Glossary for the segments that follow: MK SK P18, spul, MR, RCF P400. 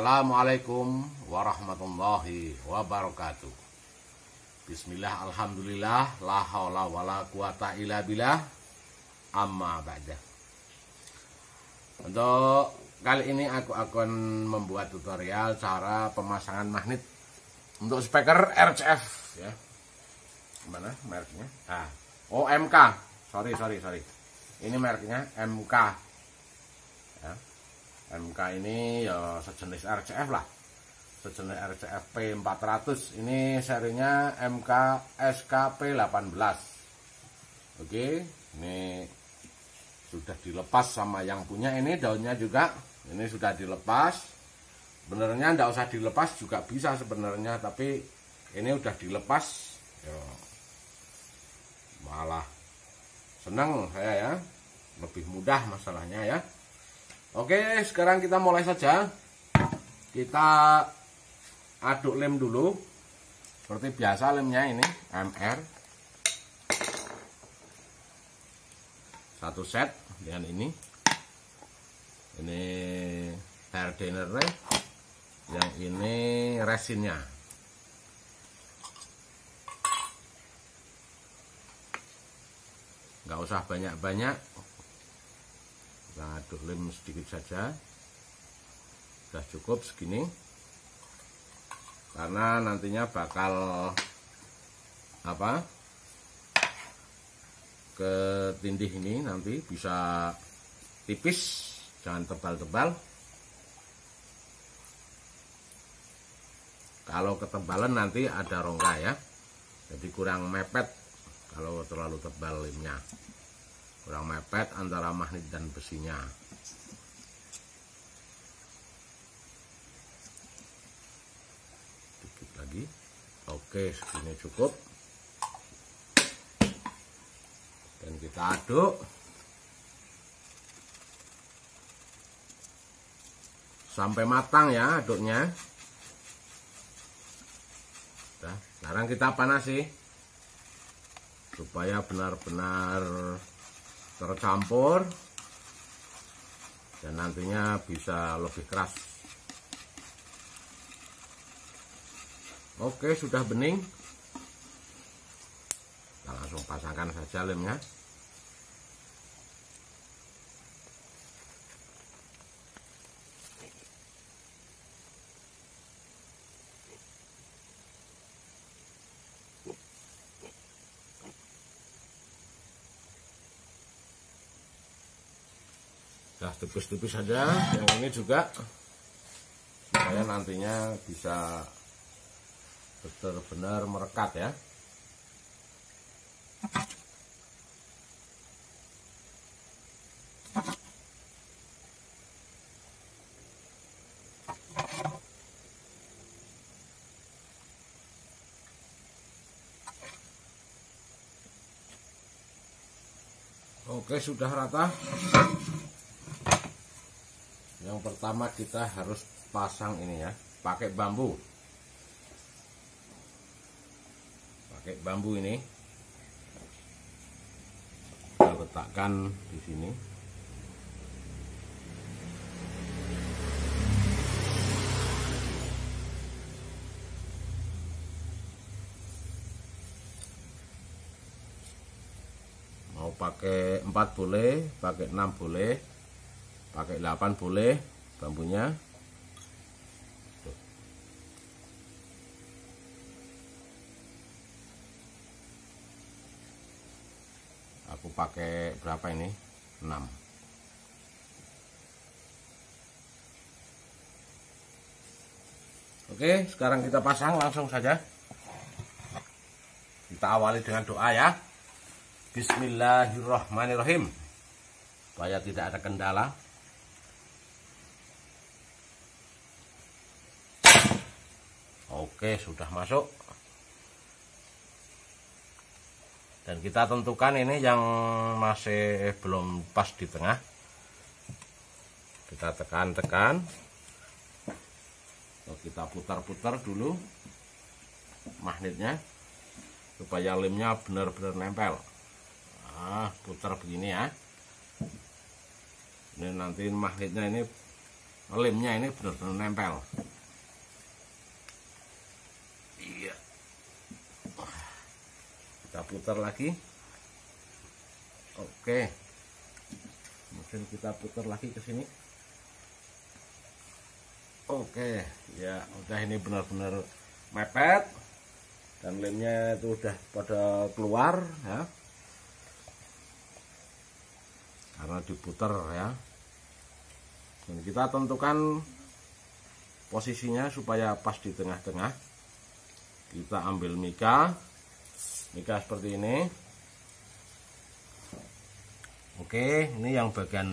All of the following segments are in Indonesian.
Assalamualaikum warahmatullahi wabarakatuh. Bismillah, alhamdulillah, la haula wala quwata illa billah, amma ba'da. Untuk kali ini aku akan membuat tutorial cara pemasangan magnet untuk speaker RCF, ya. Mana mereknya? Ah, oh, MK. Sorry. Ini mereknya MK. Ya. MK ini ya sejenis RCF lah, sejenis RCF P400. Ini serinya MK SK P18. Oke, ini sudah dilepas sama yang punya. Ini daunnya juga, ini sudah dilepas. Benernya ndak usah dilepas juga bisa sebenarnya, tapi ini udah dilepas ya, malah senang saya ya, lebih mudah masalahnya ya. Oke, sekarang kita mulai saja. Kita aduk lem dulu. Seperti biasa lemnya ini MR. Satu set dengan ini. Ini hardenernya, yang ini resinnya. Enggak usah banyak-banyak. Kita aduk lem sedikit saja, sudah cukup segini, karena nantinya bakal apa ke tindih ini, nanti bisa tipis, jangan tebal-tebal. Kalau ketebalan nanti ada rongga ya, jadi kurang mepet kalau terlalu tebal lemnya. Kurang mepet antara magnet dan besinya. Dikit lagi. Oke, segini cukup. Dan kita aduk sampai matang ya aduknya. Nah, sekarang kita panasi supaya benar-benar tercampur dan nantinya bisa lebih keras. Oke, sudah bening. Kita langsung pasangkan saja lemnya. Nah, tipis-tipis saja yang ini juga, supaya nantinya bisa benar-benar merekat ya. Oke, sudah rata. Yang pertama kita harus pasang ini ya, pakai bambu. Pakai bambu ini kita letakkan di sini. Mau pakai 4 boleh, pakai 6 boleh, pakai 8 boleh bambunya. Tuh. Aku pakai berapa ini? 6. Oke, sekarang kita pasang langsung saja. Kita awali dengan doa ya. Bismillahirrahmanirrahim. Supaya tidak ada kendala. Oke, sudah masuk. Dan kita tentukan ini yang masih belum pas di tengah. Kita tekan-tekan. Kita putar-putar dulu magnetnya supaya lemnya benar-benar nempel. Nah, putar begini ya. Ini nanti magnetnya ini lemnya ini benar-benar nempel. Iya. Kita putar lagi. Oke. Mungkin kita putar lagi ke sini. Oke, ya udah ini benar-benar mepet dan lemnya itu udah pada keluar ya. Karena diputar ya. Dan kita tentukan posisinya supaya pas di tengah-tengah. Kita ambil mika. Mika seperti ini. Oke, ini yang bagian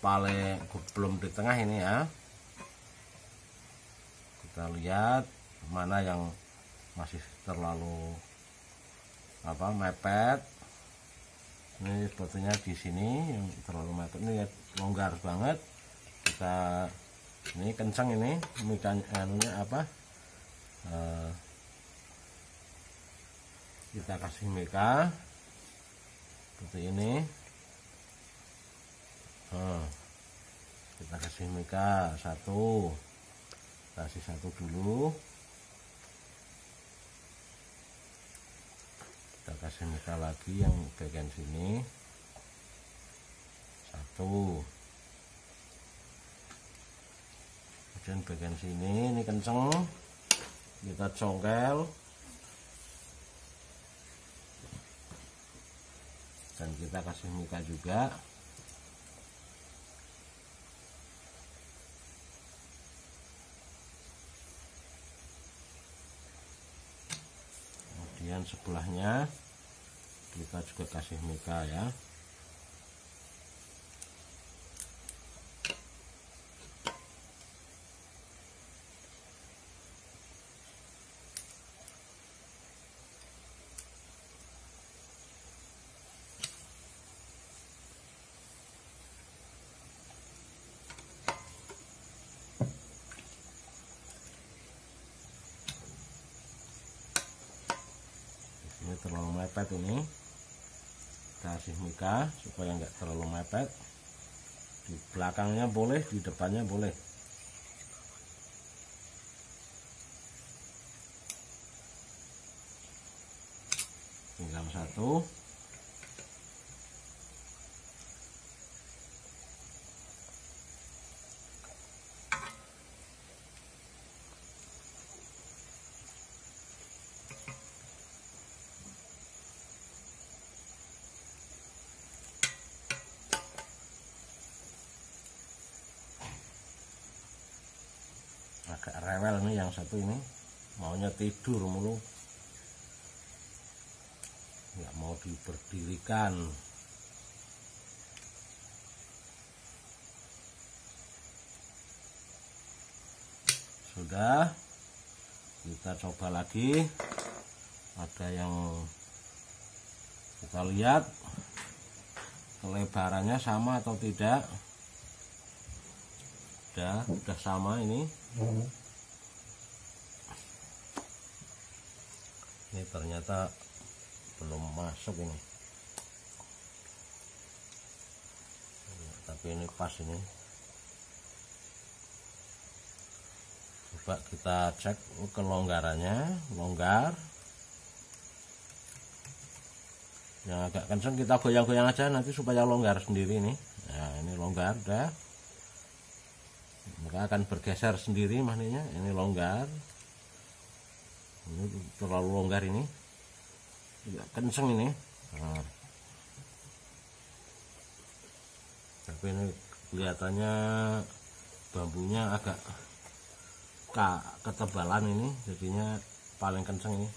paling belum di tengah ini ya. Kita lihat mana yang masih terlalu mepet. Ini sepertinya di sini yang terlalu mepet, ini longgar banget. Kita ini kencang ini mikanya kita kasih mika seperti ini. Kita kasih mika satu, kasih satu dulu. Kita kasih mika lagi yang bagian sini satu, kemudian bagian sini ini kenceng, kita congkel dan kita kasih mika juga. Kemudian sebelahnya kita juga kasih mika ya. Ini terlalu mepet ini. Kasih mika supaya enggak terlalu mepet. Di belakangnya boleh, di depannya boleh. Tinggal satu. Agak rewel nih yang satu ini, maunya tidur mulu, nggak mau diberdirikan. Sudah, kita coba lagi. Ada yang kita lihat kelebarannya sama atau tidak. Udah sama ini. Ini ternyata belum masuk ini. Tapi ini pas ini. Coba kita cek kelonggarannya, longgar. Yang agak kenceng kita goyang-goyang aja nanti supaya longgar sendiri ini. Nah, ini longgar udah. Maka akan bergeser sendiri maknanya. Ini longgar, ini terlalu longgar ini, tidak kenceng ini. Nah. Tapi ini kelihatannya bambunya agak ketebalan ini, jadinya paling kenceng ini.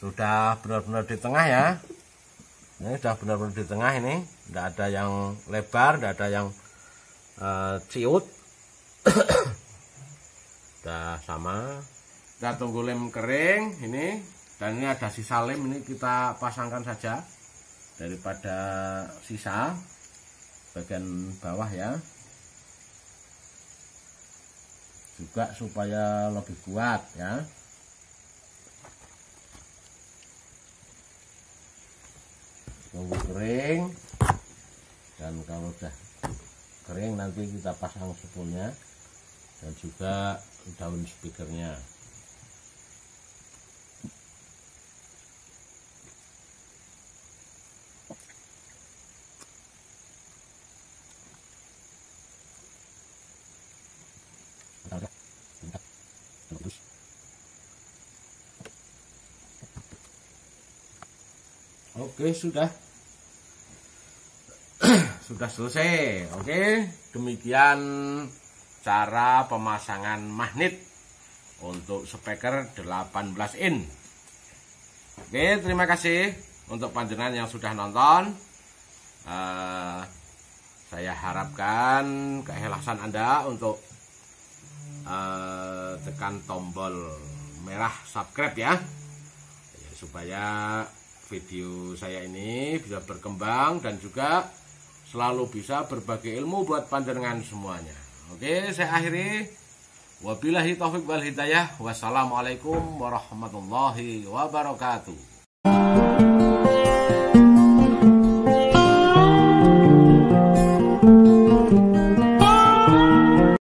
Sudah benar-benar di tengah ya. Ini sudah benar-benar di tengah ini. Tidak ada yang lebar, tidak ada yang ciut. Sudah sama. Kita tunggu lem kering ini. Dan ini ada sisa lem, ini kita pasangkan saja daripada sisa bagian bawah ya. Juga supaya lebih kuat ya. nunggu kering, dan kalau udah kering nanti kita pasang spoolnya dan juga daun speakernya. Oke, sudah selesai. Oke, demikian cara pemasangan magnet untuk speaker 18 in. Oke, terima kasih untuk panjenengan yang sudah nonton. Saya harapkan keikhlasan Anda untuk tekan tombol merah subscribe ya supaya video saya ini bisa berkembang dan juga selalu bisa berbagi ilmu buat panjenengan semuanya. Oke, saya akhiri. Wabillahi taufiq wal hidayah. Wassalamualaikum warahmatullahi wabarakatuh.